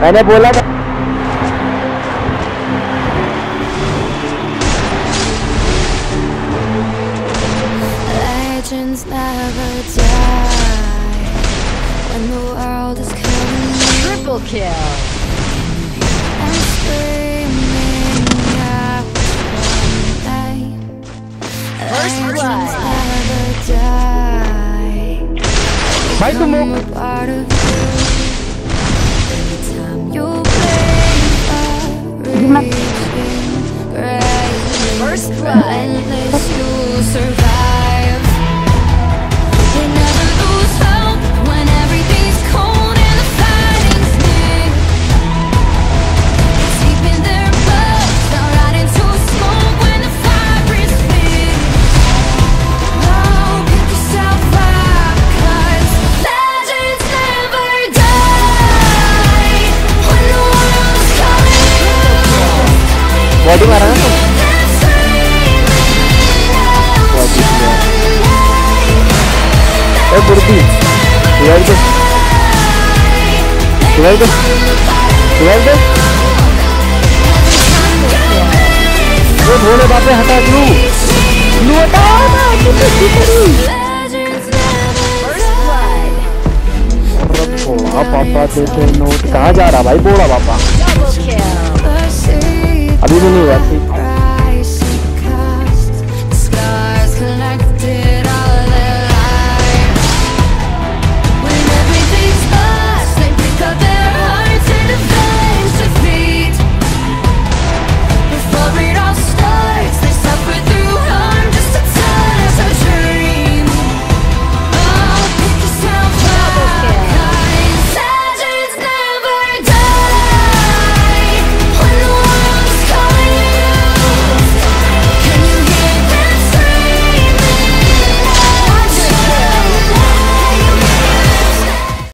मैंने बोला था legends never die when the world is killing me. Triple kill. I'm screaming out one day. First blood. Never die. Bye to Mook. First blood. Waduh marah tuh. Eh Burdi, tinggal tuh. Lo boleh bape hatat lu apa kita sini? बोला पापा तेरे note कहाँ जा रहा भाई बोला पापा अभी भी नहीं हुआ